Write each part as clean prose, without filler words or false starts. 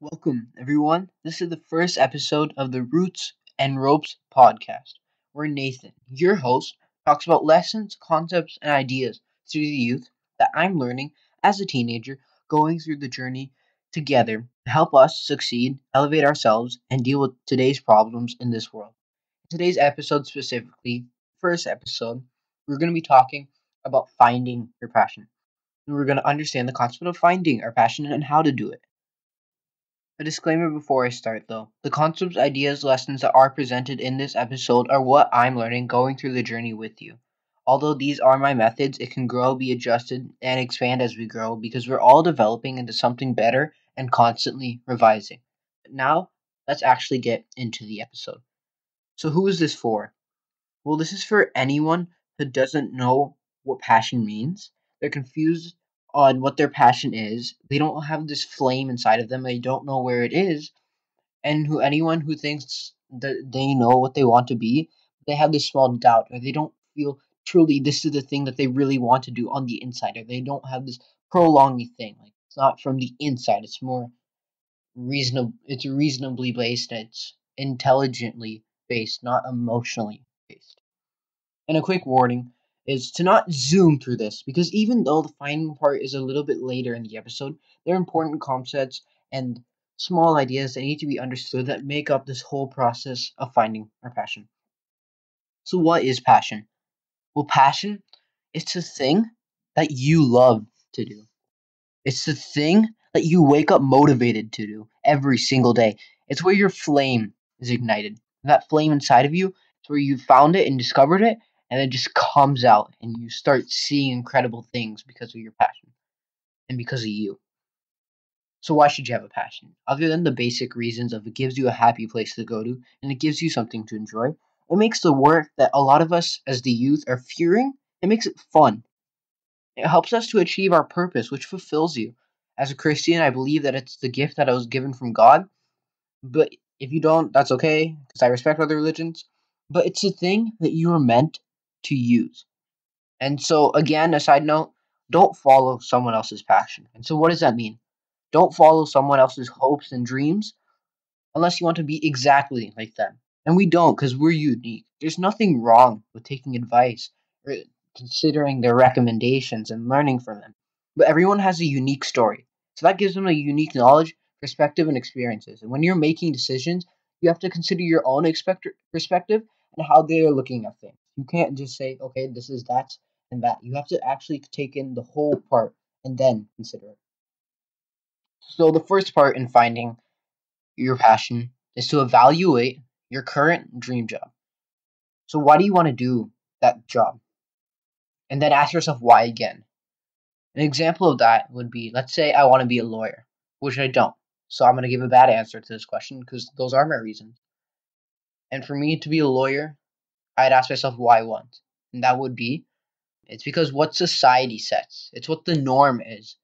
Welcome, everyone. This is the first episode of the Roots and Ropes podcast, where Nathan, your host, talks about lessons, concepts, and ideas through the youth that I'm learning as a teenager, going through the journey together to help us succeed, elevate ourselves, and deal with today's problems in this world. In today's episode specifically, first episode, we're going to be talking about finding your passion. And we're going to understand the concept of finding our passion and how to do it. A disclaimer before I start though, the concepts, ideas, lessons that are presented in this episode are what I'm learning going through the journey with you. Although these are my methods, it can grow, be adjusted, and expand as we grow because we're all developing into something better and constantly revising. But now, let's actually get into the episode. So who is this for? Well, this is for anyone who doesn't know what passion means. They're confused on what their passion is, they don't have this flame inside of them, they don't know where it is, and anyone who thinks that they know what they want to be, they have this small doubt, or they don't feel truly this is the thing that they really want to do on the inside, or they don't have this prolonging thing, like it's not from the inside, it's more reasonable, it's reasonably based, it's intelligently based, not emotionally based. And a quick warning, is to not zoom through this, because even though the finding part is a little bit later in the episode, there are important concepts and small ideas that need to be understood that make up this whole process of finding our passion. So what is passion? Well, passion, it's a thing that you love to do. It's the thing that you wake up motivated to do every single day. It's where your flame is ignited. And that flame inside of you, it's where you found it and discovered it, and it just comes out, and you start seeing incredible things because of your passion, and because of you. So why should you have a passion? Other than the basic reasons of it gives you a happy place to go to, and it gives you something to enjoy, it makes the work that a lot of us as the youth are fearing, it makes it fun. It helps us to achieve our purpose, which fulfills you. As a Christian, I believe that it's the gift that I was given from God, but if you don't, that's okay, because I respect other religions, but it's a thing that you are meant to use. And so again, a side note, don't follow someone else's passion. And so what does that mean? Don't follow someone else's hopes and dreams unless you want to be exactly like them. And we don't, because we're unique. There's nothing wrong with taking advice or considering their recommendations and learning from them. But everyone has a unique story. So that gives them a unique knowledge, perspective, and experiences. And when you're making decisions, you have to consider your own perspective and how they are looking at things. You can't just say, okay, this is that and that. You have to actually take in the whole part and then consider it. So the first part in finding your passion is to evaluate your current dream job. So why do you want to do that job? And then ask yourself why again. An example of that would be, let's say I want to be a lawyer, which I don't. So I'm going to give a bad answer to this question because those are my reasons. And for me to be a lawyer, I'd ask myself why once, and that would be, it's because what society sets, it's what the norm is,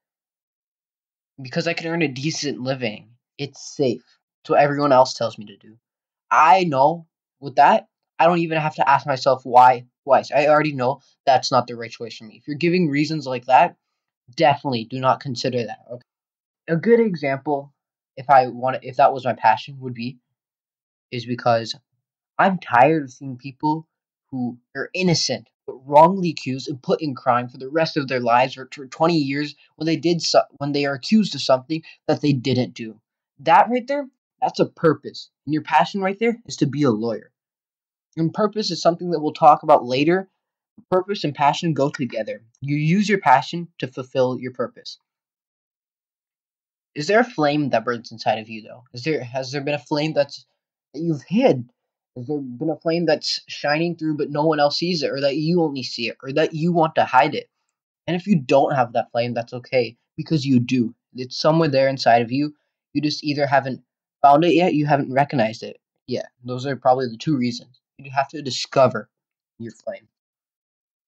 because I can earn a decent living, it's safe, it's what everyone else tells me to do. I know, with that, I don't even have to ask myself why twice, I already know that's not the right choice for me. If you're giving reasons like that, definitely do not consider that. Okay? A good example, if that was my passion, would be, is because I'm tired of seeing people who are innocent but wrongly accused and put in crime for the rest of their lives or for 20 years when they are accused of something that they didn't do. That right there, that's a purpose. And your passion right there is to be a lawyer. And purpose is something that we'll talk about later. Purpose and passion go together. You use your passion to fulfill your purpose. Is there a flame that burns inside of you though? Has there been a flame that you've hid? Has there been a flame that's shining through but no one else sees it, or that you only see it, or that you want to hide it? And if you don't have that flame, that's okay, because you do. It's somewhere there inside of you. You just either haven't found it yet, you haven't recognized it yet. Those are probably the two reasons. You have to discover your flame.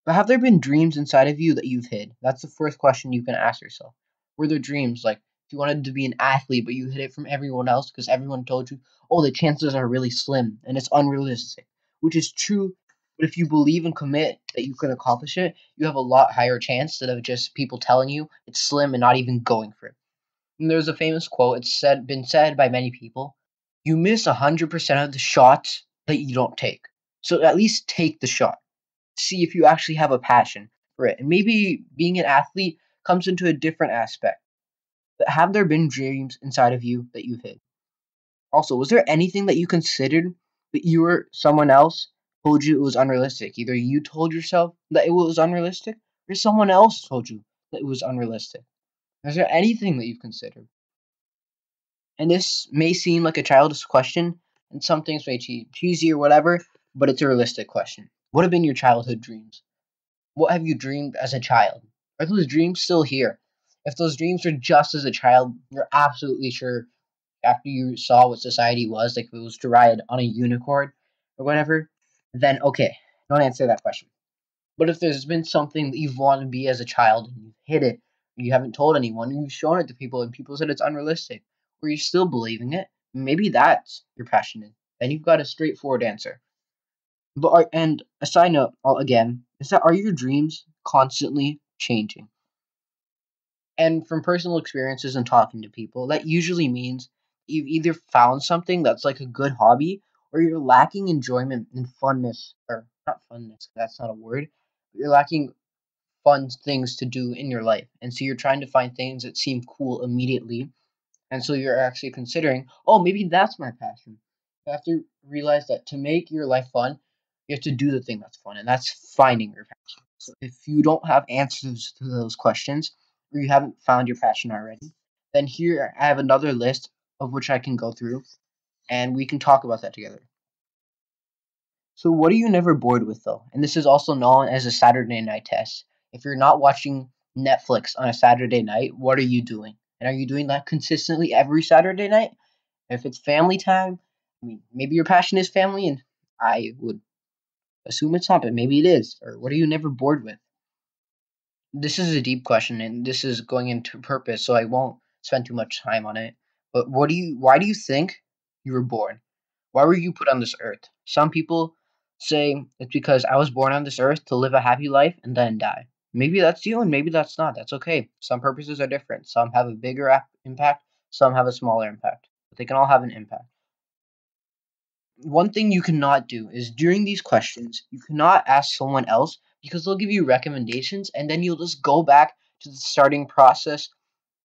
But have there been dreams inside of you that you've hid? That's the first question you can ask yourself. Were there dreams like, you wanted to be an athlete, but you hid it from everyone else because everyone told you, oh, the chances are really slim and it's unrealistic, which is true. But if you believe and commit that you can accomplish it, you have a lot higher chance than of just people telling you it's slim and not even going for it. And there's a famous quote, it's been said by many people, you miss 100% of the shots that you don't take. So at least take the shot. See if you actually have a passion for it. And maybe being an athlete comes into a different aspect. But have there been dreams inside of you that you hid? Also, was there anything that you considered that you or someone else told you it was unrealistic? Either you told yourself that it was unrealistic, or someone else told you that it was unrealistic. Is there anything that you've considered? And this may seem like a childish question, and some things may be cheesy or whatever, but it's a realistic question. What have been your childhood dreams? What have you dreamed as a child? Are those dreams still here? If those dreams were just as a child, you're absolutely sure after you saw what society was, like if it was to ride on a unicorn or whatever, then okay, don't answer that question. But if there's been something that you've wanted to be as a child and you've hid it, you haven't told anyone, you've shown it to people and people said it's unrealistic, or you're still believing it, maybe that's your passion in. Then you've got a straightforward answer. And a side note, again, is that are your dreams constantly changing? And from personal experiences and talking to people, that usually means you've either found something that's like a good hobby, or you're lacking enjoyment and funness, or not funness, that's not a word, but you're lacking fun things to do in your life. And so you're trying to find things that seem cool immediately. And so you're actually considering, oh, maybe that's my passion. You have to realize that to make your life fun, you have to do the thing that's fun, and that's finding your passion. So if you don't have answers to those questions, or you haven't found your passion already, then here I have another list of which I can go through, and we can talk about that together. So what are you never bored with, though? And this is also known as a Saturday night test. If you're not watching Netflix on a Saturday night, what are you doing? And are you doing that consistently every Saturday night? If it's family time, I mean, maybe your passion is family, and I would assume it's not, but maybe it is. Or what are you never bored with? This is a deep question, and this is going into purpose, so I won't spend too much time on it. But why do you think you were born? Why were you put on this earth? Some people say it's because I was born on this earth to live a happy life and then die. Maybe that's you, and maybe that's not. That's okay. Some purposes are different. Some have a bigger impact. Some have a smaller impact. But they can all have an impact. One thing you cannot do is during these questions, you cannot ask someone else because they'll give you recommendations, and then you'll just go back to the starting process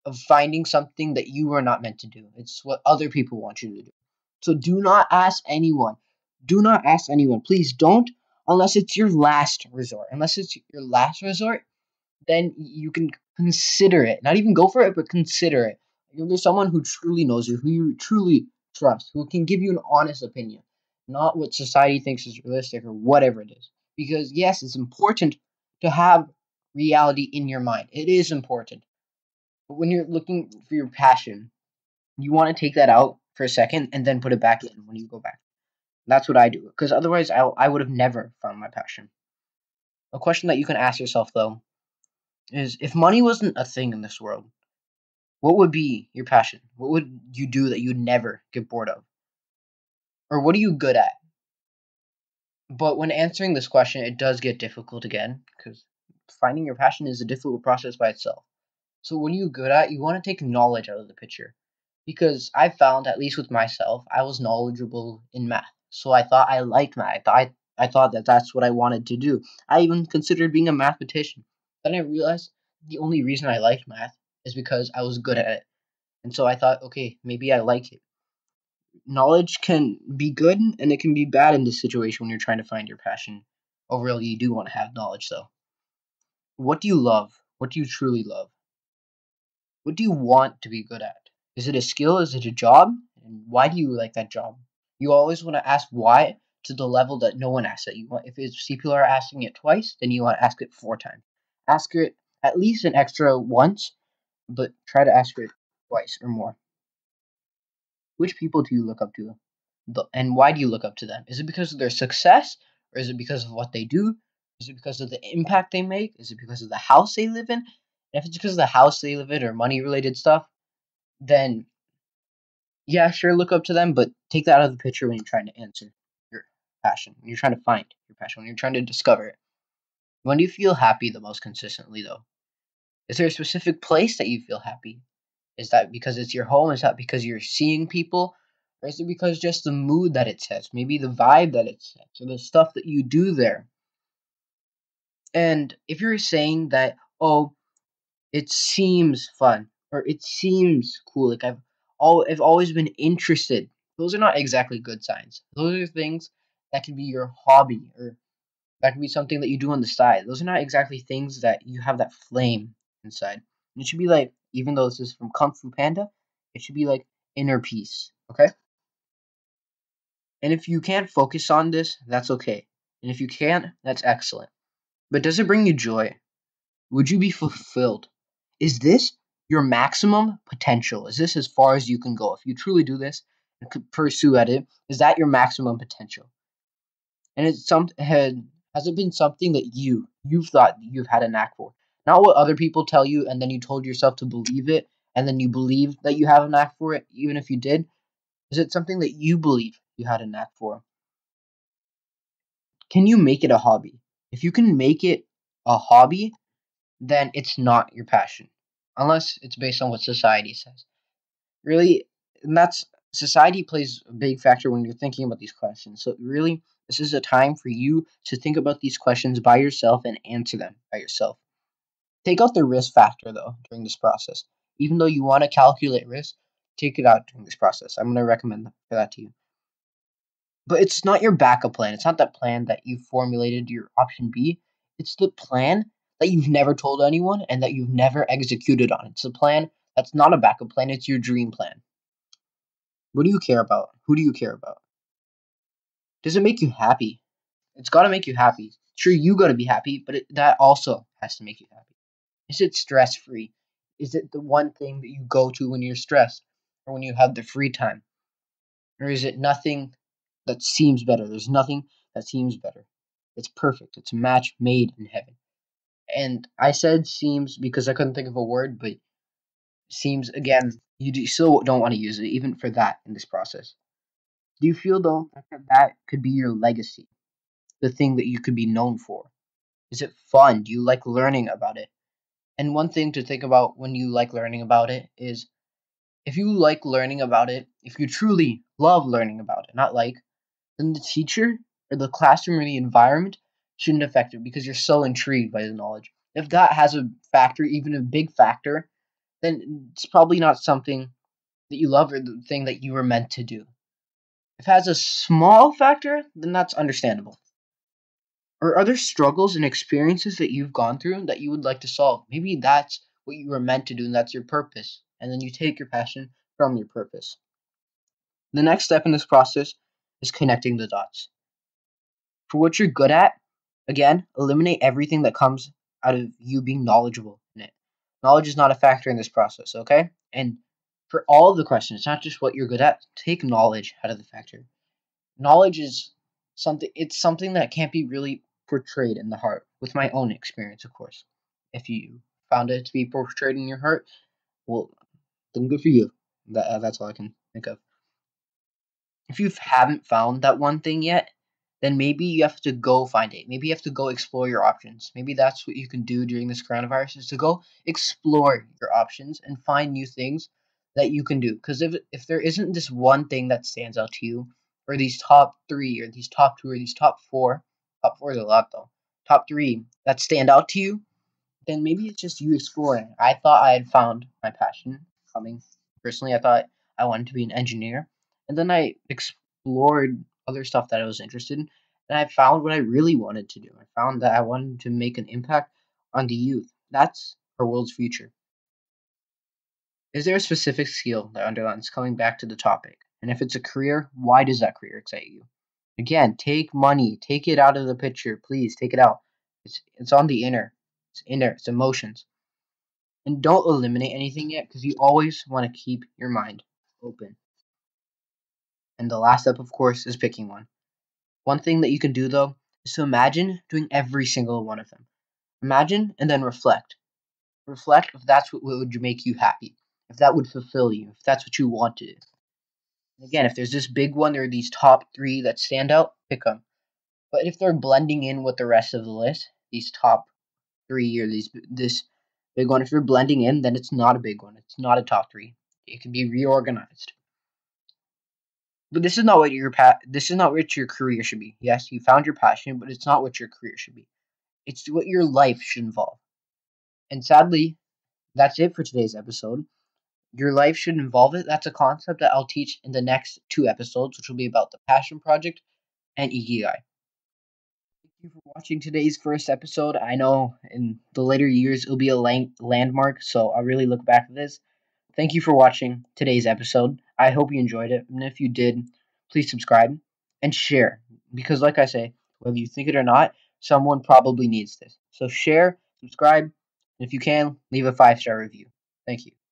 of finding something that you are not meant to do. It's what other people want you to do. So do not ask anyone. Do not ask anyone. Please don't. Unless it's your last resort. Unless it's your last resort, then you can consider it. Not even go for it, but consider it. If there's someone who truly knows you, who you truly trust, who can give you an honest opinion, not what society thinks is realistic or whatever it is. Because, yes, it's important to have reality in your mind. It is important. But when you're looking for your passion, you want to take that out for a second and then put it back in when you go back. That's what I do, because otherwise I would have never found my passion. A question that you can ask yourself, though, is if money wasn't a thing in this world, what would be your passion? What would you do that you'd never get bored of? Or what are you good at? But when answering this question, it does get difficult again, because finding your passion is a difficult process by itself. So what are you good at? You want to take knowledge out of the picture. Because I found, at least with myself, I was knowledgeable in math. So I thought I liked math. I thought that that's what I wanted to do. I even considered being a mathematician. Then I realized the only reason I liked math is because I was good at it. And so I thought, okay, maybe I like it. Knowledge can be good and it can be bad in this situation when you're trying to find your passion. Overall, you do want to have knowledge, though. What do you love? What do you truly love? What do you want to be good at? Is it a skill? Is it a job? And why do you like that job? You always want to ask why to the level that no one asks it. You want, if people are asking it twice, then you want to ask it 4 times. Ask it at least an extra once, but try to ask it twice or more. Which people do you look up to? And why do you look up to them? Is it because of their success? Or is it because of what they do? Is it because of the impact they make? Is it because of the house they live in? And if it's because of the house they live in or money-related stuff, then yeah, sure, look up to them, but take that out of the picture when you're trying to answer your passion, when you're trying to find your passion, when you're trying to discover it. When do you feel happy the most consistently, though? Is there a specific place that you feel happy? Is that because it's your home? Is that because you're seeing people? Or is it because just the mood that it sets? Maybe the vibe that it sets, or the stuff that you do there. And if you're saying that, oh, it seems fun, or it seems cool, like I've always been interested, those are not exactly good signs. Those are things that could be your hobby, or that could be something that you do on the side. Those are not exactly things that you have that flame inside. It should be like, even though this is from Kung Fu Panda, it should be like inner peace, okay? And if you can't focus on this, that's okay. And if you can, that's excellent. But does it bring you joy? Would you be fulfilled? Is this your maximum potential? Is this as far as you can go? If you truly do this and could pursue at it, is that your maximum potential? And it's has it been something that you've thought you've had a knack for? Not what other people tell you, and then you told yourself to believe it, and then you believe that you have a knack for it, even if you did. Is it something that you believe you had a knack for? Can you make it a hobby? If you can make it a hobby, then it's not your passion. Unless it's based on what society says. Really, and that's, society plays a big factor when you're thinking about these questions. So really, this is a time for you to think about these questions by yourself and answer them by yourself. Take out the risk factor, though, during this process. Even though you want to calculate risk, take it out during this process. I'm going to recommend for that to you. But it's not your backup plan. It's not that plan that you formulated your option B. It's the plan that you've never told anyone and that you've never executed on. It's a plan that's not a backup plan. It's your dream plan. What do you care about? Who do you care about? Does it make you happy? It's got to make you happy. Sure, you got to be happy, but that also has to make you happy. Is it stress-free? Is it the one thing that you go to when you're stressed or when you have the free time? Or is it nothing that seems better? There's nothing that seems better. It's perfect. It's a match made in heaven. And I said seems because I couldn't think of a word, but seems, again, you still don't want to use it, even for that in this process. Do you feel, though, that could be your legacy? The thing that you could be known for? Is it fun? Do you like learning about it? And one thing to think about when you like learning about it is, if you like learning about it, if you truly love learning about it, not like, then the teacher or the classroom or the environment shouldn't affect it because you're so intrigued by the knowledge. If that has a factor, even a big factor, then it's probably not something that you love or the thing that you were meant to do. If it has a small factor, then that's understandable. Or other struggles and experiences that you've gone through that you would like to solve. Maybe that's what you were meant to do and that's your purpose. And then you take your passion from your purpose. The next step in this process is connecting the dots. For what you're good at, again, eliminate everything that comes out of you being knowledgeable in it. Knowledge is not a factor in this process, okay? And for all of the questions, it's not just what you're good at. Take knowledge out of the factor. Knowledge is something, it's something that can't be really portrayed in the heart, with my own experience, of course. If you found it to be portrayed in your heart, well, then good for you. That's all I can think of. If you haven't found that one thing yet, then maybe you have to go find it. Maybe you have to go explore your options. Maybe that's what you can do during this coronavirus, is to go explore your options and find new things that you can do. Because if there isn't this one thing that stands out to you, or these top three, or these top two, or these top four, top four is a lot, though. Top three that stand out to you, then maybe it's just you exploring. I thought I had found my passion coming. Personally, I thought I wanted to be an engineer. And then I explored other stuff that I was interested in. And I found what I really wanted to do. I found that I wanted to make an impact on the youth. That's our world's future. Is there a specific skill that underlines coming back to the topic? And if it's a career, why does that career excite you? Again, take money. Take it out of the picture. Please, take it out. It's on the inner. It's inner. It's emotions. And don't eliminate anything yet, because you always want to keep your mind open. And the last step, of course, is picking one. One thing that you can do, though, is to imagine doing every single one of them. Imagine and then reflect. Reflect if that's what would make you happy. If that would fulfill you. If that's what you wanted. Again, if there's this big one or these top three that stand out, pick them. But if they're blending in with the rest of the list, these top three or this big one. If you're blending in, then it's not a big one. It's not a top three. It can be reorganized. But this is not what your career should be. Yes, you found your passion, but it's not what your career should be. It's what your life should involve. And sadly, that's it for today's episode. Your life should involve it. That's a concept that I'll teach in the next two episodes, which will be about the Passion Project and Ikigai. Thank you for watching today's first episode. I know in the later years it'll be a landmark, so I'll really look back at this. Thank you for watching today's episode. I hope you enjoyed it, and if you did, please subscribe and share. Because like I say, whether you think it or not, someone probably needs this. So share, subscribe, and if you can, leave a 5-star review. Thank you.